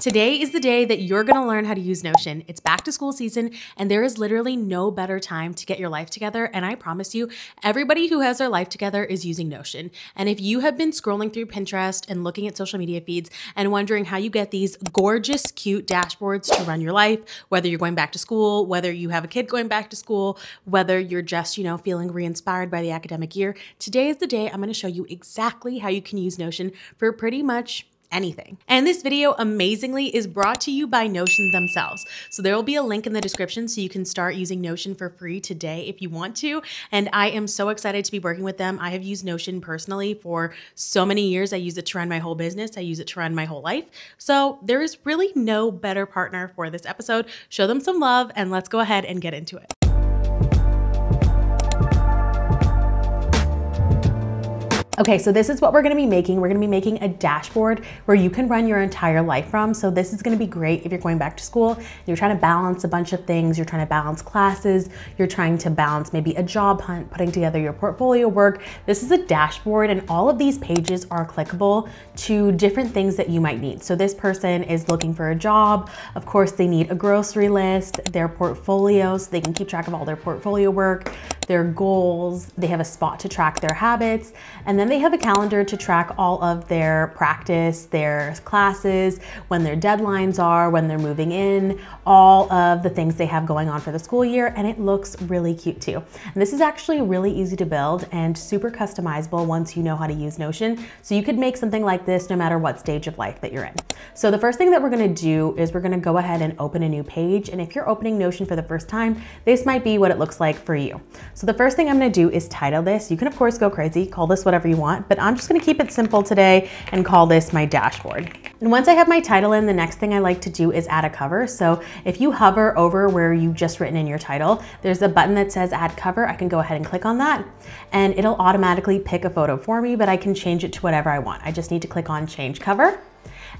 Today is the day that you're gonna learn how to use Notion. It's back to school season and there is literally no better time to get your life together, and I promise you, everybody who has their life together is using Notion. And if you have been scrolling through Pinterest and looking at social media feeds and wondering how you get these gorgeous, cute dashboards to run your life, whether you're going back to school, whether you have a kid going back to school, whether you're just, feeling re-inspired by the academic year, today is the day I'm gonna show you exactly how you can use Notion for pretty much anything. And this video amazingly is brought to you by Notion themselves. So there will be a link in the description so you can start using Notion for free today if you want to. And I am so excited to be working with them. I have used Notion personally for so many years. I use it to run my whole business. I use it to run my whole life. So there is really no better partner for this episode. Show them some love and let's go ahead and get into it. Okay, so this is what we're gonna be making. We're gonna be making a dashboard where you can run your entire life from. So this is gonna be great if you're going back to school, you're trying to balance a bunch of things, you're trying to balance classes, you're trying to balance maybe a job hunt, putting together your portfolio work. This is a dashboard and all of these pages are clickable to different things that you might need. So this person is looking for a job. Of course, they need a grocery list, their portfolio, so they can keep track of all their portfolio work, their goals, they have a spot to track their habits, and then they have a calendar to track all of their practice, their classes, when their deadlines are, when they're moving in, all of the things they have going on for the school year, and it looks really cute too. And this is actually really easy to build and super customizable once you know how to use Notion. So you could make something like this no matter what stage of life that you're in. So the first thing that we're gonna do is we're gonna go ahead and open a new page. And if you're opening Notion for the first time, this might be what it looks like for you. So the first thing I'm gonna do is title this. You can of course go crazy, call this whatever you want, but I'm just gonna keep it simple today and call this my dashboard. And once I have my title in, the next thing I like to do is add a cover. So if you hover over where you've just written in your title, there's a button that says add cover. I can go ahead and click on that and it'll automatically pick a photo for me, but I can change it to whatever I want. I just need to click on change cover.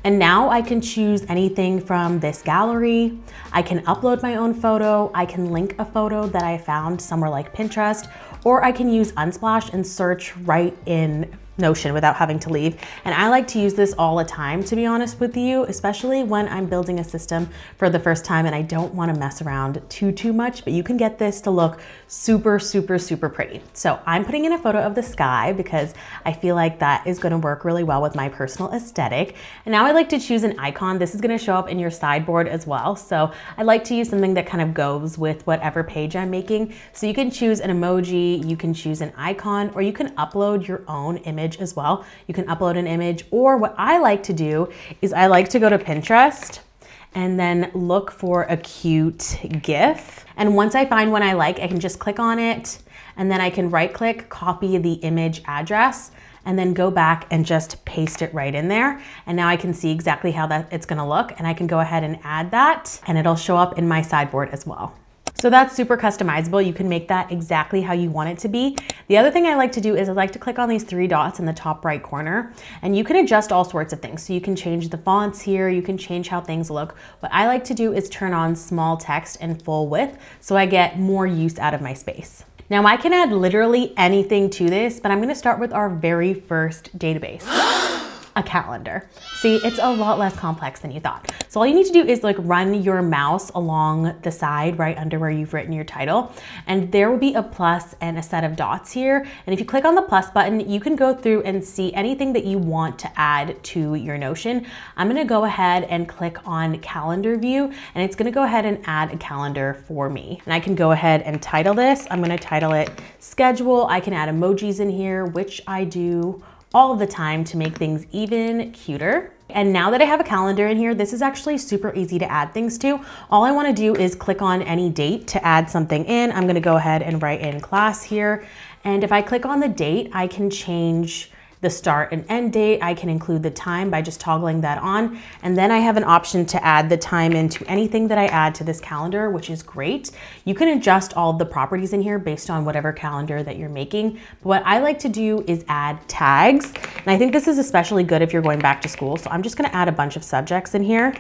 And now I can choose anything from this gallery. I can upload my own photo. I can link a photo that I found somewhere like Pinterest, or I can use Unsplash and search right in Notion without having to leave. And I like to use this all the time, to be honest with you, especially when I'm building a system for the first time and I don't wanna mess around too much, but you can get this to look super, super, super pretty. So I'm putting in a photo of the sky because I feel like that is gonna work really well with my personal aesthetic. And now I like to choose an icon. This is gonna show up in your sideboard as well. So I like to use something that kind of goes with whatever page I'm making. So you can choose an emoji, you can choose an icon, or you can upload your own image as well. You can upload an image, or what I like to do is I like to go to Pinterest and then look for a cute GIF. And once I find one I like, I can just click on it and then I can right click, copy the image address, and then go back and just paste it right in there. And now I can see exactly how that it's gonna look, and I can go ahead and add that and it'll show up in my sideboard as well. So that's super customizable. You can make that exactly how you want it to be. The other thing I like to do is I like to click on these three dots in the top right corner, and you can adjust all sorts of things. So you can change the fonts here, you can change how things look. What I like to do is turn on small text and full width so I get more use out of my space. Now I can add literally anything to this, but I'm gonna start with our very first database. A calendar. See, it's a lot less complex than you thought. So all you need to do is like run your mouse along the side right under where you've written your title, and there will be a plus and a set of dots here. And if you click on the plus button, you can go through and see anything that you want to add to your Notion. I'm gonna go ahead and click on calendar view, and it's gonna go ahead and add a calendar for me. And I can go ahead and title this. I'm gonna title it schedule. I can add emojis in here, which I do all the time to make things even cuter. And now that I have a calendar in here, this is actually super easy to add things to. All I wanna do is click on any date to add something in. I'm gonna go ahead and write in class here. And if I click on the date, I can change the start and end date. I can include the time by just toggling that on. And then I have an option to add the time into anything that I add to this calendar, which is great. You can adjust all the properties in here based on whatever calendar that you're making. But what I like to do is add tags. And I think this is especially good if you're going back to school. So I'm just gonna add a bunch of subjects in here.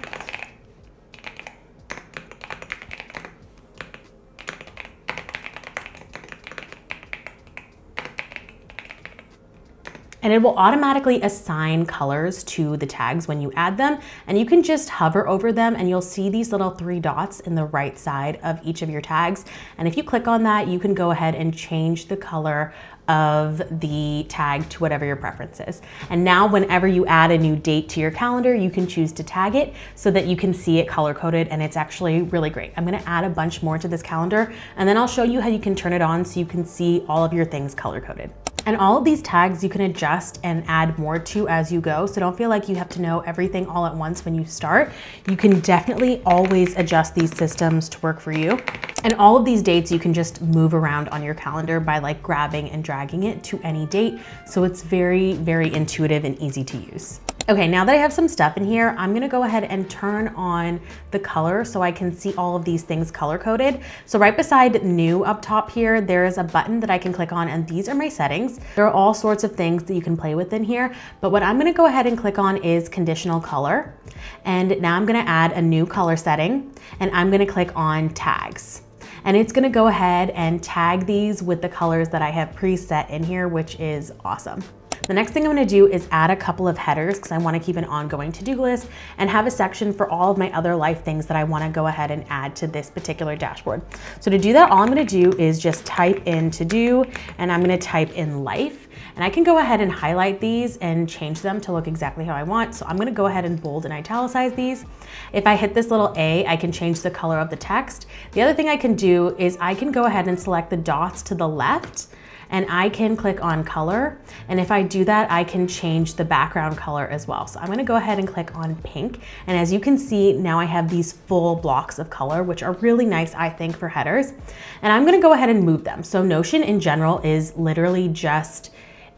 and it will automatically assign colors to the tags when you add them. And you can just hover over them and you'll see these little three dots in the right side of each of your tags. And if you click on that, you can go ahead and change the color of the tag to whatever your preference is. And now whenever you add a new date to your calendar, you can choose to tag it so that you can see it color coded, and it's actually really great. I'm gonna add a bunch more to this calendar and then I'll show you how you can turn it on so you can see all of your things color coded. And all of these tags you can adjust and add more to as you go. So don't feel like you have to know everything all at once when you start. You can definitely always adjust these systems to work for you. And all of these dates you can just move around on your calendar by like grabbing and dragging it to any date. So it's very, very intuitive and easy to use. Okay, now that I have some stuff in here, I'm gonna go ahead and turn on the color so I can see all of these things color coded. So right beside new up top here, there is a button that I can click on, and these are my settings. There are all sorts of things that you can play with in here, but what I'm gonna go ahead and click on is conditional color. And now I'm gonna add a new color setting and I'm gonna click on tags. And it's gonna go ahead and tag these with the colors that I have preset in here, which is awesome. The next thing I'm gonna do is add a couple of headers because I wanna keep an ongoing to-do list and have a section for all of my other life things that I wanna go ahead and add to this particular dashboard. So to do that, all I'm gonna do is just type in to-do and I'm gonna type in life. And I can go ahead and highlight these and change them to look exactly how I want. So I'm gonna go ahead and bold and italicize these. If I hit this little A, I can change the color of the text. The other thing I can do is I can go ahead and select the dots to the left and I can click on color. And if I do that, I can change the background color as well. So I'm gonna go ahead and click on pink. And as you can see, now I have these full blocks of color, which are really nice, I think, for headers. And I'm gonna go ahead and move them. So Notion in general is literally just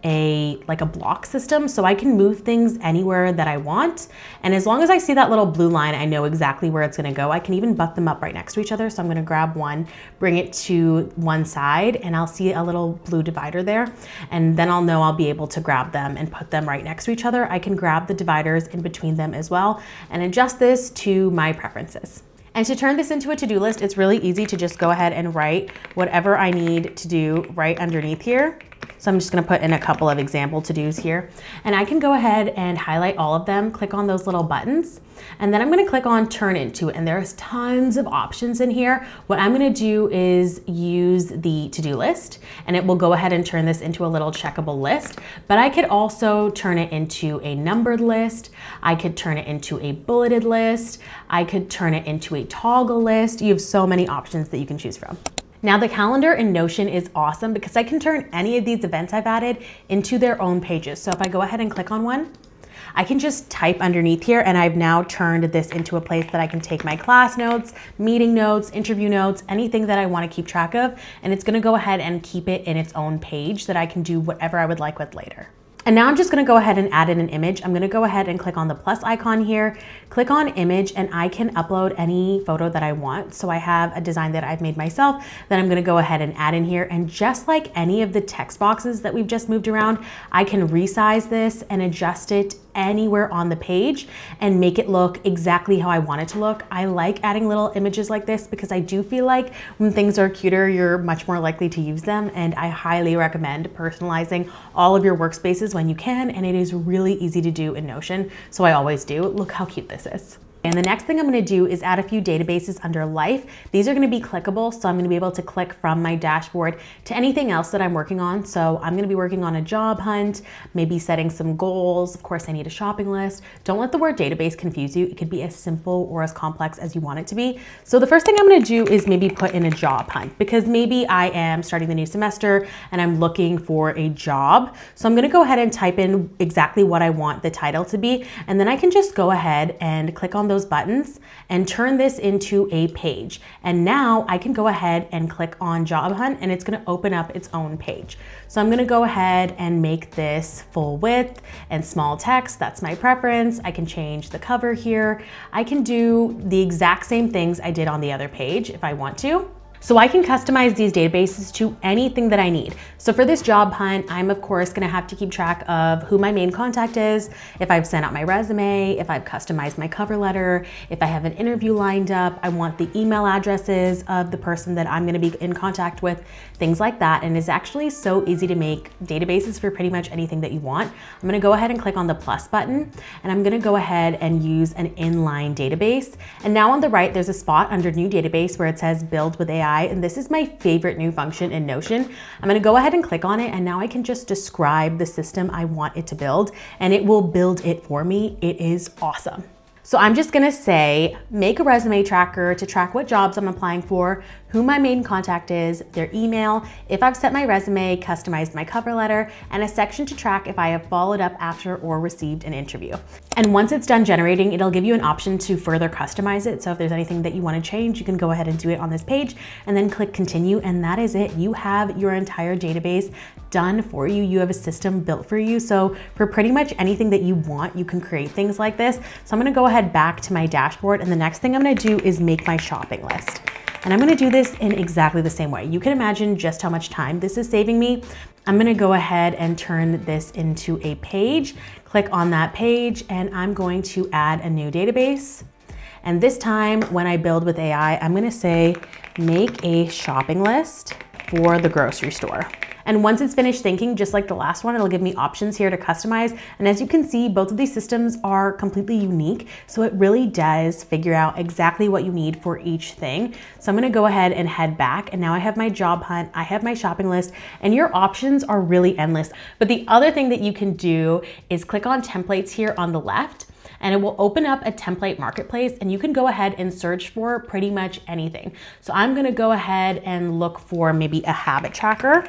like a block system, so I can move things anywhere that I want. And as long as I see that little blue line, I know exactly where it's gonna go. I can even butt them up right next to each other. So I'm gonna grab one, bring it to one side, and I'll see a little blue divider there. And then I'll know I'll be able to grab them and put them right next to each other. I can grab the dividers in between them as well and adjust this to my preferences. And to turn this into a to-do list, it's really easy to just go ahead and write whatever I need to do right underneath here. So I'm just gonna put in a couple of example to-dos here. And I can go ahead and highlight all of them, click on those little buttons, and then I'm gonna click on turn into, and there's tons of options in here. What I'm gonna do is use the to-do list, and it will go ahead and turn this into a little checkable list, but I could also turn it into a numbered list. I could turn it into a bulleted list. I could turn it into a toggle list. You have so many options that you can choose from. Now the calendar in Notion is awesome because I can turn any of these events I've added into their own pages. So if I go ahead and click on one, I can just type underneath here, and I've now turned this into a place that I can take my class notes, meeting notes, interview notes, anything that I want to keep track of. And it's going to go ahead and keep it in its own page that I can do whatever I would like with later. And now I'm just gonna go ahead and add in an image. I'm gonna go ahead and click on the plus icon here, click on image, and I can upload any photo that I want. So I have a design that I've made myself that I'm gonna go ahead and add in here. And just like any of the text boxes that we've just moved around, I can resize this and adjust it anywhere on the page and make it look exactly how I want it to look. I like adding little images like this because I do feel like when things are cuter, you're much more likely to use them. And I highly recommend personalizing all of your workspaces when you can, and it is really easy to do in Notion. So I always do. Look how cute this is. And the next thing I'm gonna do is add a few databases under life. These are gonna be clickable, so I'm gonna be able to click from my dashboard to anything else that I'm working on. So I'm gonna be working on a job hunt, maybe setting some goals. Of course, I need a shopping list. Don't let the word database confuse you. It could be as simple or as complex as you want it to be. So the first thing I'm gonna do is maybe put in a job hunt, because maybe I am starting the new semester and I'm looking for a job. So I'm gonna go ahead and type in exactly what I want the title to be, and then I can just go ahead and click on those buttons and turn this into a page. And now I can go ahead and click on job hunt, and it's gonna open up its own page. So I'm gonna go ahead and make this full width and small text. That's my preference. I can change the cover here. I can do the exact same things I did on the other page if I want to. So I can customize these databases to anything that I need. So for this job hunt, I'm of course gonna have to keep track of who my main contact is, if I've sent out my resume, if I've customized my cover letter, if I have an interview lined up, I want the email addresses of the person that I'm gonna be in contact with, things like that. And it's actually so easy to make databases for pretty much anything that you want. I'm gonna go ahead and click on the plus button, and I'm gonna go ahead and use an inline database. And now on the right, there's a spot under new database where it says build with AI. And this is my favorite new function in Notion. I'm gonna go ahead and click on it, and now I can just describe the system I want it to build, and it will build it for me. It is awesome. So I'm just gonna say, make a resume tracker to track what jobs I'm applying for, who my main contact is, their email, if I've sent my resume, customized my cover letter, and a section to track if I have followed up after or received an interview. And once it's done generating, it'll give you an option to further customize it. So if there's anything that you want to change, you can go ahead and do it on this page and then click continue. And that is it. You have your entire database done for you. You have a system built for you. So for pretty much anything that you want, you can create things like this. So I'm going to go ahead back to my dashboard. And the next thing I'm going to do is make my shopping list. And I'm gonna do this in exactly the same way. You can imagine just how much time this is saving me. I'm gonna go ahead and turn this into a page, click on that page, and I'm going to add a new database. And this time when I build with AI, I'm gonna say, make a shopping list for the grocery store. And once it's finished thinking, just like the last one, it'll give me options here to customize. And as you can see, both of these systems are completely unique. So it really does figure out exactly what you need for each thing. So I'm gonna go ahead and head back. And now I have my job hunt, I have my shopping list, and your options are really endless. But the other thing that you can do is click on templates here on the left, and it will open up a template marketplace, and you can go ahead and search for pretty much anything. So I'm gonna go ahead and look for maybe a habit tracker.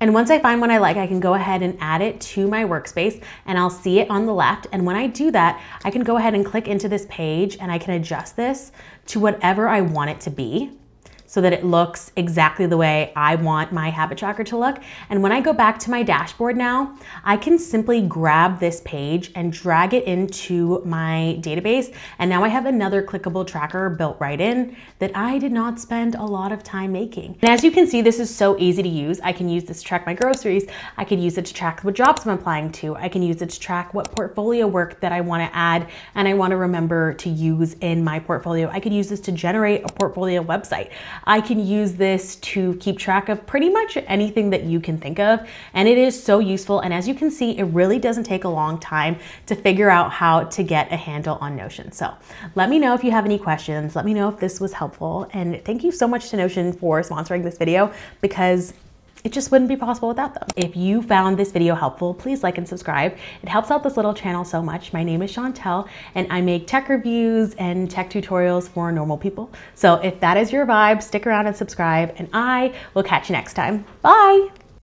And once I find one I like, I can go ahead and add it to my workspace, and I'll see it on the left. And when I do that, I can go ahead and click into this page, and I can adjust this to whatever I want it to be, so that it looks exactly the way I want my habit tracker to look. And when I go back to my dashboard now, I can simply grab this page and drag it into my database. And now I have another clickable tracker built right in that I did not spend a lot of time making. And as you can see, this is so easy to use. I can use this to track my groceries. I could use it to track what jobs I'm applying to. I can use it to track what portfolio work that I wanna add and I wanna remember to use in my portfolio. I could use this to generate a portfolio website. I can use this to keep track of pretty much anything that you can think of, and it is so useful. And as you can see, it really doesn't take a long time to figure out how to get a handle on Notion. So let me know if you have any questions. Let me know if this was helpful, and thank you so much to Notion for sponsoring this video, because it just wouldn't be possible without them. If you found this video helpful, please like and subscribe. It helps out this little channel so much. My name is Chantel, and I make tech reviews and tech tutorials for normal people. So if that is your vibe, stick around and subscribe, and I will catch you next time. Bye.